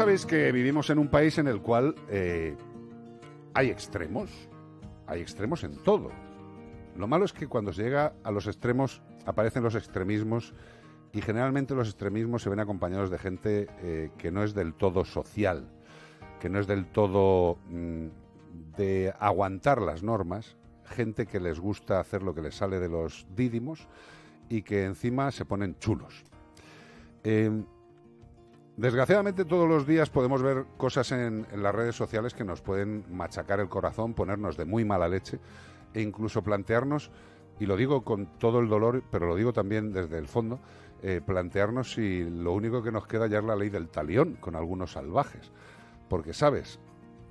sabéis que vivimos en un país en el cual hay extremos en todo. Lo malo es que cuando se llega a los extremos aparecen los extremismos y generalmente los extremismos se ven acompañados de gente que no es del todo social, que no es del todo de aguantar las normas, gente que les gusta hacer lo que les sale de los dídimos y que encima se ponen chulos. Desgraciadamente todos los días podemos ver cosas en las redes sociales que nos pueden machacar el corazón, ponernos de muy mala leche e incluso plantearnos, y lo digo con todo el dolor, pero lo digo también desde el fondo, plantearnos si lo único que nos queda ya es la ley del talión con algunos salvajes, porque sabes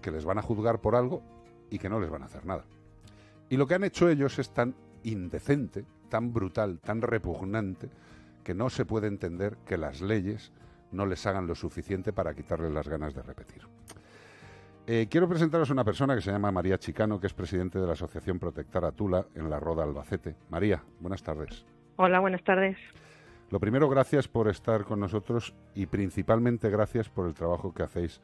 que les van a juzgar por algo y que no les van a hacer nada. Y lo que han hecho ellos es tan indecente, tan brutal, tan repugnante, que no se puede entender que las leyes no les hagan lo suficiente para quitarles las ganas de repetir. Quiero presentaros a una persona que se llama María Chicano, que es presidente de la Asociación Protectora Tula en La Roda, Albacete. María, buenas tardes. Hola, buenas tardes. Lo primero, gracias por estar con nosotros y principalmente gracias por el trabajo que hacéis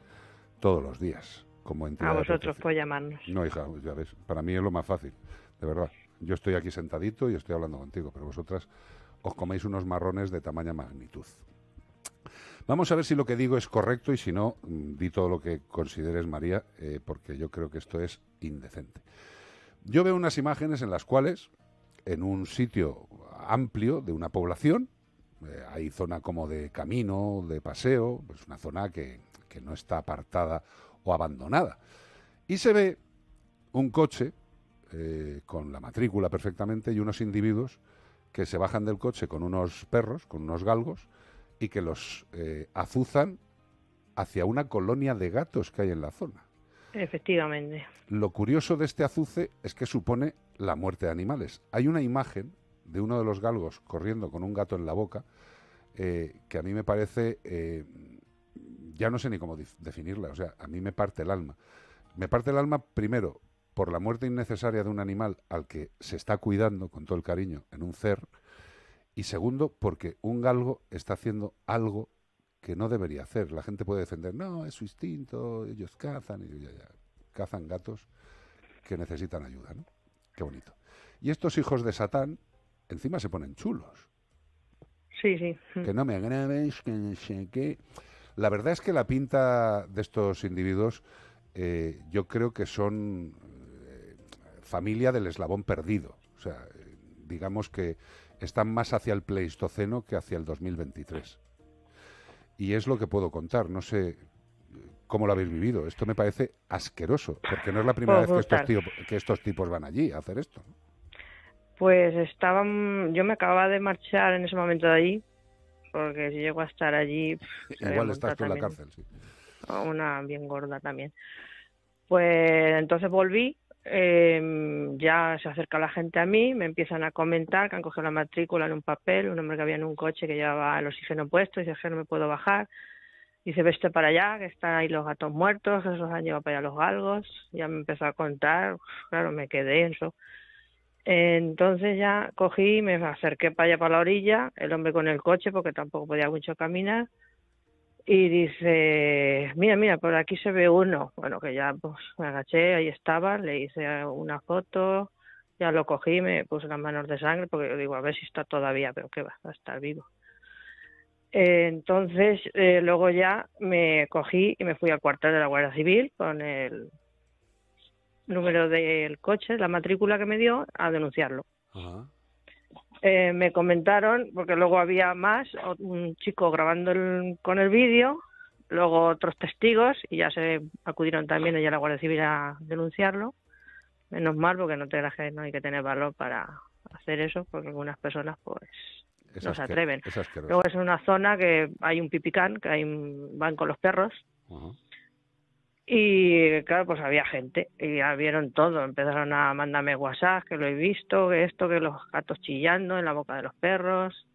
todos los días como entidad. A vosotros por llamarnos. No, hija, ya ves, para mí es lo más fácil, de verdad. Yo estoy aquí sentadito y estoy hablando contigo, pero vosotras os coméis unos marrones de tamaña magnitud. Vamos a ver si lo que digo es correcto y si no, di todo lo que consideres, María, porque yo creo que esto es indecente. Yo veo unas imágenes en las cuales, en un sitio amplio de una población, hay zona como de camino, de paseo, pues una zona que no está apartada o abandonada. Y se ve un coche con la matrícula perfectamente y unos individuos que se bajan del coche con unos perros, con unos galgos, y que los azuzan hacia una colonia de gatos que hay en la zona. Efectivamente. Lo curioso de este azuce es que supone la muerte de animales. Hay una imagen de uno de los galgos corriendo con un gato en la boca que a mí me parece, ya no sé ni cómo definirla, o sea, a mí me parte el alma. Me parte el alma primero por la muerte innecesaria de un animal al que se está cuidando con todo el cariño en un CER, y segundo, porque un galgo está haciendo algo que no debería hacer. La gente puede defender, no, es su instinto, ellos cazan, y ya, cazan gatos que necesitan ayuda, ¿no? Qué bonito. Y estos hijos de Satán, encima se ponen chulos. Sí, sí. Que no me agraves, que... La verdad es que la pinta de estos individuos, yo creo que son familia del eslabón perdido. O sea, digamos que están más hacia el Pleistoceno que hacia el 2023. Y es lo que puedo contar. No sé cómo lo habéis vivido. Esto me parece asqueroso, porque no es la primera vez que estos tipos van allí a hacer esto. Pues estaban... Yo me acababa de marchar en ese momento de allí, porque si llego a estar allí... Igual estás tú en la cárcel, sí. Una bien gorda también. Pues entonces volví. Ya se acerca la gente a mí, me empiezan a comentar que han cogido la matrícula en un papel, un hombre que había en un coche que llevaba el oxígeno puesto, y dice que no me puedo bajar, y dice veste para allá, que están ahí los gatos muertos, que se los han llevado para allá los galgos. Ya me empezó a contar, claro, me quedé en eso. Entonces ya cogí, me acerqué para allá, para la orilla, el hombre con el coche, porque tampoco podía mucho caminar, y dice, mira, mira, por aquí se ve uno. Bueno, que ya pues me agaché, ahí estaba, le hice una foto, ya lo cogí, me puse las manos de sangre, porque yo digo, a ver si está todavía, pero que va a estar vivo. Entonces, luego ya me cogí y me fui al cuartel de la Guardia Civil con el número del coche, la matrícula que me dio, a denunciarlo. Ajá. Me comentaron, porque luego había más, un chico grabando con el vídeo, luego otros testigos, y ya se acudieron también a la Guardia Civil a denunciarlo. Menos mal, porque no te creas que no hay que tener valor para hacer eso, porque algunas personas pues no se atreven. Luego es una zona que hay un pipicán, que hay van con los perros. Uh-huh. Y claro, pues había gente, y ya vieron todo, empezaron a mandarme WhatsApp, que lo he visto, que esto, que los gatos chillando en la boca de los perros.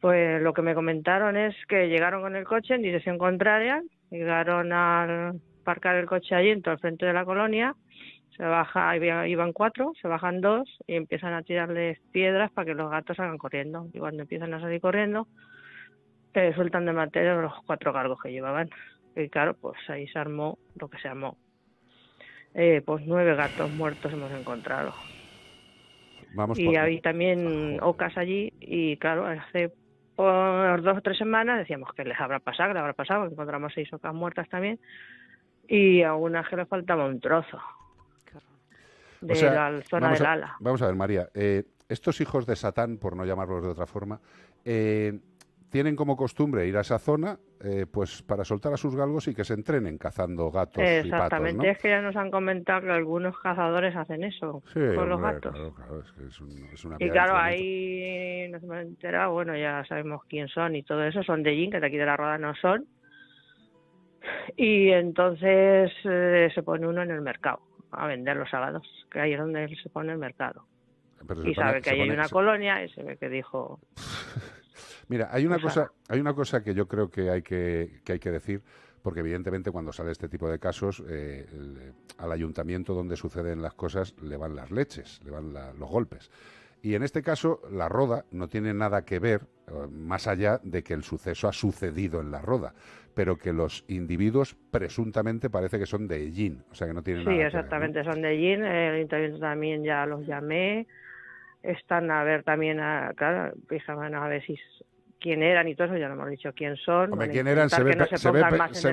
Pues lo que me comentaron es que llegaron con el coche en dirección contraria, llegaron al aparcar el coche allí, en todo el frente de la colonia, se baja, iban 4, se bajan 2 y empiezan a tirarles piedras para que los gatos salgan corriendo. Y cuando empiezan a salir corriendo, sueltan de materia los 4 galgos que llevaban. Y claro, pues ahí se armó lo que se armó. Pues 9 gatos muertos hemos encontrado. Vamos, y había también ocas allí, y claro, hace por 2 o 3 semanas decíamos que les habrá pasado, encontramos 6 ocas muertas también, y a unas que le faltaba un trozo de la zona del ala. Vamos a ver, María, estos hijos de Satán, por no llamarlos de otra forma, tienen como costumbre ir a esa zona pues para soltar a sus galgos y que se entrenen cazando gatos y patos. Exactamente, es que ya nos han comentado que algunos cazadores hacen eso con los gatos. Claro, es una y claro, ahí nos hemos enterado, bueno, ya sabemos quién son y todo eso, son de Egin, que de aquí de La Roda no son. Y entonces se pone uno en el mercado a vender los sábados, que ahí es donde se pone el mercado. Y sabe que ahí hay una colonia y se ve que dijo... Mira, hay una cosa que yo creo que hay que decir, porque evidentemente cuando sale este tipo de casos, al ayuntamiento donde suceden las cosas le van las leches, le van los golpes. Y en este caso, La Roda no tiene nada que ver, más allá de que el suceso ha sucedido en La Roda, pero que los individuos presuntamente parece que son de Egin, o sea que no tienen nada que ver. Sí, exactamente, son de Egin, el ayuntamiento también ya los llamé, están a ver también, claro, fijaban a ver si quién eran y todo eso, ya no hemos dicho quién son. Hombre, quién eran se ve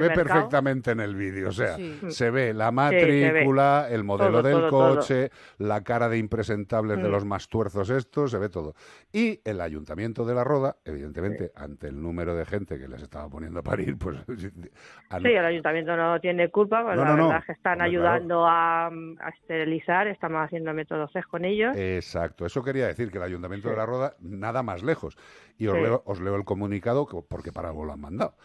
perfectamente en el vídeo, o sea, se ve la matrícula, se ve el modelo del coche, la cara de impresentables de los más tuerzos estos, se ve todo. Y el ayuntamiento de La Roda, evidentemente, ante el número de gente que les estaba poniendo a parir, pues... el ayuntamiento no tiene culpa, pues la verdad es que están ayudando a esterilizar, estamos haciendo métodos CER con ellos. Exacto, eso quería decir, que el ayuntamiento de La Roda, nada más lejos. Y os leo el comunicado, porque para algo lo han mandado.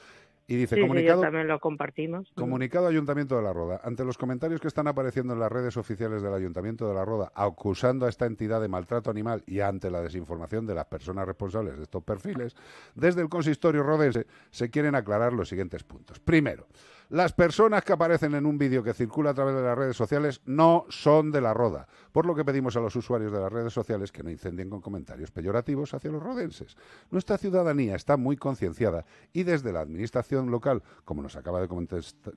Y dice, comunicado, también lo compartimos. Comunicado Ayuntamiento de La Roda. Ante los comentarios que están apareciendo en las redes oficiales del Ayuntamiento de La Roda, acusando a esta entidad de maltrato animal y ante la desinformación de las personas responsables de estos perfiles, desde el consistorio rodense se quieren aclarar los siguientes puntos. Primero, las personas que aparecen en un vídeo que circula a través de las redes sociales no son de La Roda, por lo que pedimos a los usuarios de las redes sociales que no incendien con comentarios peyorativos hacia los rodenses. Nuestra ciudadanía está muy concienciada y desde la administración local, como nos acaba de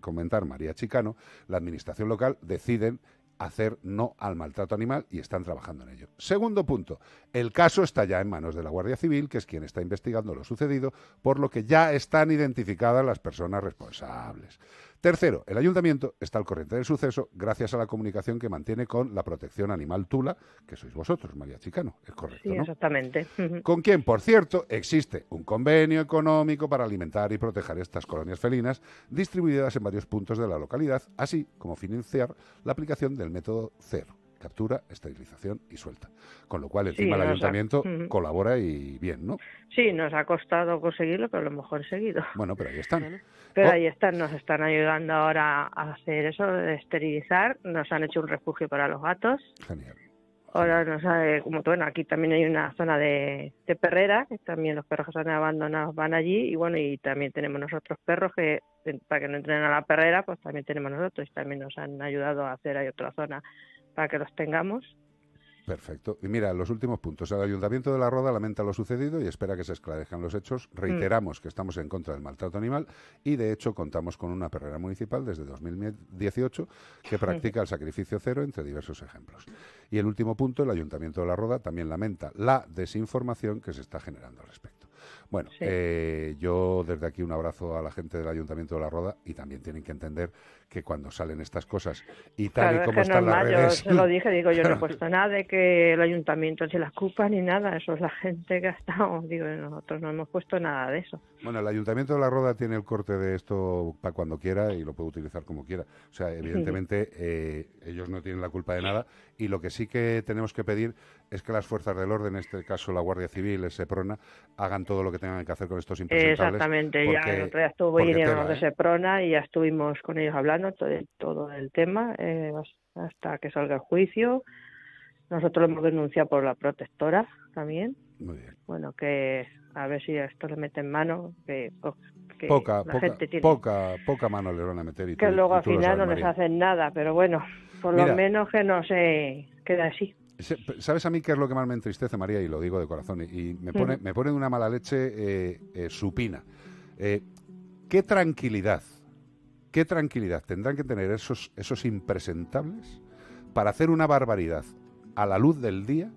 comentar María Chicano, la administración local deciden hacer no al maltrato animal y están trabajando en ello. Segundo punto, el caso está ya en manos de la Guardia Civil, que es quien está investigando lo sucedido, por lo que ya están identificadas las personas responsables. Tercero, el ayuntamiento está al corriente del suceso gracias a la comunicación que mantiene con la Protección Animal Tula, que sois vosotros, María Chicano, es correcto, ¿no? Sí, exactamente. Con quien, por cierto, existe un convenio económico para alimentar y proteger estas colonias felinas distribuidas en varios puntos de la localidad, así como financiar la aplicación del método CER, captura, esterilización y suelta. Con lo cual, encima, el ayuntamiento colabora y bien, ¿no? Sí, nos ha costado conseguirlo, pero a lo mejor seguido. Bueno, pero ahí están. Pero ahí están, nos están ayudando ahora a hacer eso, de esterilizar. Nos han hecho un refugio para los gatos. Genial. Ahora, bueno, aquí también hay una zona de perrera, que también los perros que están abandonados van allí. Y bueno, y también tenemos nosotros perros que, para que no entren a la perrera, pues también tenemos nosotros. Y también nos han ayudado a hacer, hay otra zona para que los tengamos. Perfecto. Y mira, los últimos puntos. El Ayuntamiento de La Roda lamenta lo sucedido y espera que se esclarezcan los hechos. Reiteramos que estamos en contra del maltrato animal y, de hecho, contamos con una perrera municipal desde 2018 que practica el sacrificio cero, entre diversos ejemplos. Y el último punto, el Ayuntamiento de La Roda también lamenta la desinformación que se está generando al respecto. Bueno, yo desde aquí un abrazo a la gente del Ayuntamiento de La Roda, y también tienen que entender que cuando salen estas cosas y tal y como están las redes... Yo se lo dije, digo, yo no he puesto nada de que el Ayuntamiento se las culpa ni nada, eso es la gente que ha estado, digo, nosotros no hemos puesto nada de eso. Bueno, el Ayuntamiento de La Roda tiene el corte de esto para cuando quiera y lo puede utilizar como quiera. O sea, evidentemente ellos no tienen la culpa de nada, y lo que sí que tenemos que pedir es que las fuerzas del orden, en este caso la Guardia Civil, el SEPRONA, hagan todo lo que tengan que hacer con estos impresentables. Exactamente, porque, ya el otro día estuvo yendo de SEPRONA y ya estuvimos con ellos hablando todo el tema hasta que salga el juicio. Nosotros lo hemos denunciado por la protectora también. Muy bien. Bueno, que a ver si a esto le meten mano, que poca mano le van a meter. Y que luego al final no les hacen nada, pero bueno, por lo menos que no se quede así. ¿Sabes a mí qué es lo que más me entristece, María? Y lo digo de corazón, y me pone de una mala leche supina. Qué tranquilidad ¿Qué tranquilidad tendrán que tener esos impresentables para hacer una barbaridad a la luz del día?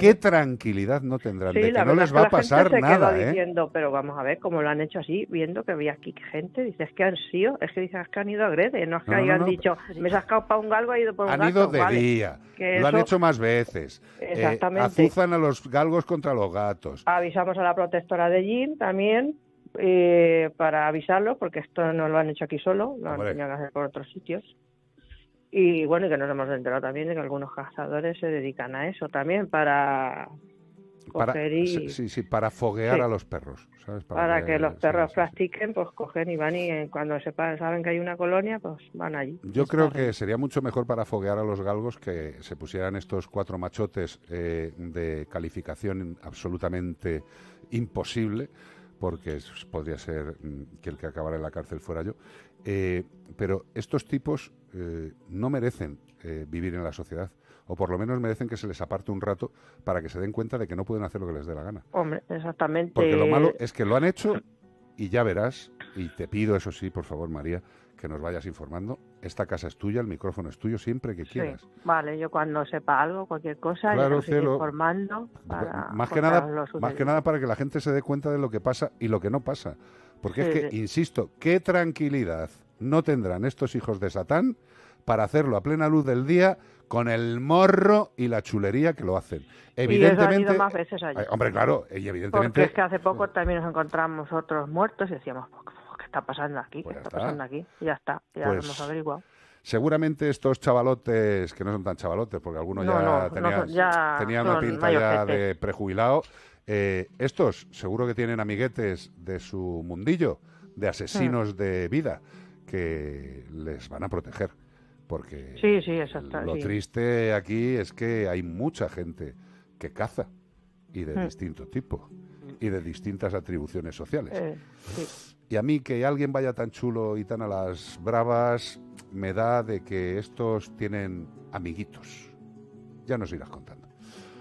Qué tranquilidad no tendrán, sí, de que no les va a pasar nada, ¿eh? Diciendo, pero vamos a ver cómo lo han hecho así, viendo que había aquí gente, dices que han sido, es que dices que han ido a Grede, no es que hayan dicho, me he sacado para un galgo, he ido por un galgo. Han ido de día, que lo han hecho más veces. Exactamente. Azuzan a los galgos contra los gatos. Avisamos a la protectora de Egin también, para avisarlo, porque esto no lo han hecho aquí solo, lo han tenido que hacer por otros sitios. Y bueno, y que nos hemos enterado también de que algunos cazadores se dedican a eso también para foguear a los perros, ¿sabes? Para que los perros practiquen, pues cogen y van, y cuando saben que hay una colonia, pues van allí. Yo creo que sería mucho mejor para foguear a los galgos que se pusieran estos 4 machotes de calificación absolutamente imposible, porque podría ser que el que acabara en la cárcel fuera yo. Pero estos tipos no merecen vivir en la sociedad, o por lo menos merecen que se les aparte un rato para que se den cuenta de que no pueden hacer lo que les dé la gana. Hombre, exactamente. Porque lo malo es que lo han hecho, y ya verás, y te pido, eso sí, por favor, María, que nos vayas informando. Esta casa es tuya, el micrófono es tuyo, siempre que quieras. Sí, vale, yo cuando sepa algo, cualquier cosa, claro, yo estoy informando. Más que nada para que la gente se dé cuenta de lo que pasa y lo que no pasa. Porque es que, insisto, qué tranquilidad no tendrán estos hijos de Satán para hacerlo a plena luz del día con el morro y la chulería que lo hacen. Evidentemente, y eso ha ido más veces allí. Hombre, claro, y evidentemente... Porque es que hace poco también nos encontramos otros muertos y decíamos... está pasando aquí, pues ¿qué está pasando aquí? Ya está, ya pues, lo hemos averiguado. Seguramente estos chavalotes, que no son tan chavalotes, porque algunos tenían una pinta ya de prejubilado, estos seguro que tienen amiguetes de su mundillo, de asesinos de vida, que les van a proteger. Porque lo triste aquí es que hay mucha gente que caza, y de distinto tipo, y de distintas atribuciones sociales. Y a mí que alguien vaya tan chulo y tan a las bravas me da de que estos tienen amiguitos. Ya nos irás contando.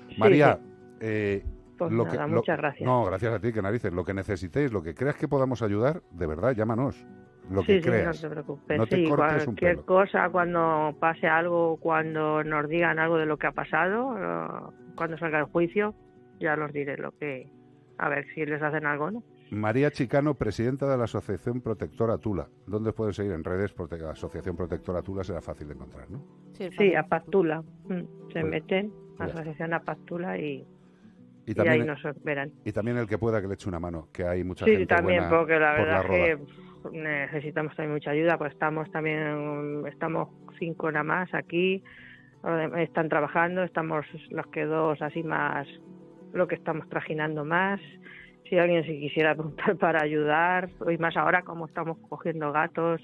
Sí, María, pues muchas gracias. No, gracias a ti, que narices. Lo que necesitéis, lo que creas que podamos ayudar, de verdad, llámanos. Lo que creas. No te preocupes. No te cortes un pelo. Cualquier cosa, cuando pase algo, cuando nos digan algo de lo que ha pasado, cuando salga el juicio, ya nos diré lo que... A ver si les hacen algo, ¿no? María Chicano, presidenta de la Asociación Protectora Tula. ¿Dónde pueden seguir? En redes, Asociación Protectora Tula será fácil de encontrar, ¿no? Sí, Apactula. Se meten, Asociación Apactula, y también, ahí nos esperan. Y también el que pueda que le eche una mano, que hay mucha gente buena porque la verdad por la Roda. Que necesitamos también mucha ayuda, pues estamos 5 nada más aquí, están trabajando, estamos los que 2 así más... lo que estamos trajinando más. Si alguien se quisiera apuntar para ayudar, y más ahora como estamos cogiendo gatos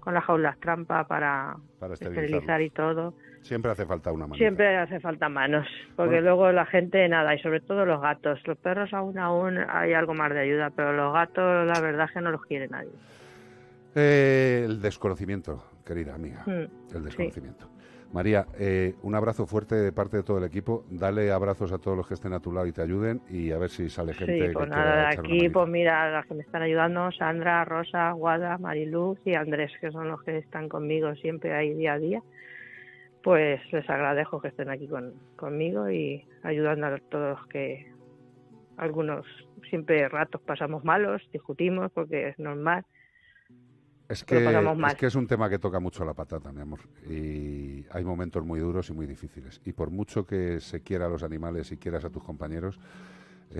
con las jaulas trampa para esterilizar y todo. Siempre hace falta una mano. Siempre hace falta manos, porque luego la gente nada, y sobre todo los gatos. Los perros aún hay algo más de ayuda, pero los gatos la verdad es que no los quiere nadie. El desconocimiento, querida amiga, el desconocimiento. María, un abrazo fuerte de parte de todo el equipo. Dale abrazos a todos los que estén a tu lado y te ayuden, y a ver si sale gente. Sí, pues nada, aquí, pues mira, las que me están ayudando, Sandra, Rosa, Guada, Mariluz y Andrés, que son los que están conmigo siempre ahí día a día. Pues les agradezco que estén aquí conmigo y ayudando a todos los que... Algunos siempre ratos pasamos malos, discutimos porque es normal. Es que es un tema que toca mucho la patata, mi amor, y hay momentos muy duros y muy difíciles, y por mucho que se quiera a los animales y quieras a tus compañeros,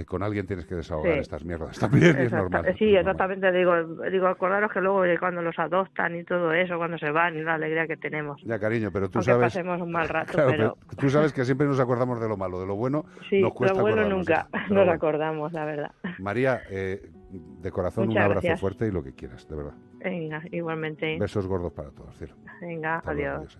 con alguien tienes que desahogar estas mierdas también, y es normal. Sí, exactamente, digo, acordaros que luego cuando los adoptan y todo eso, cuando se van, y la alegría que tenemos. Ya, cariño, pero tú sabes... pasemos un mal rato, claro, pero... Tú sabes que siempre nos acordamos de lo malo, de lo bueno nos cuesta acordarnos. Sí, lo bueno nunca nos acordamos, la verdad. María, de corazón, muchas gracias. Fuerte y lo que quieras, de verdad. Venga, igualmente. Besos gordos para todos, cielo. Venga, adiós.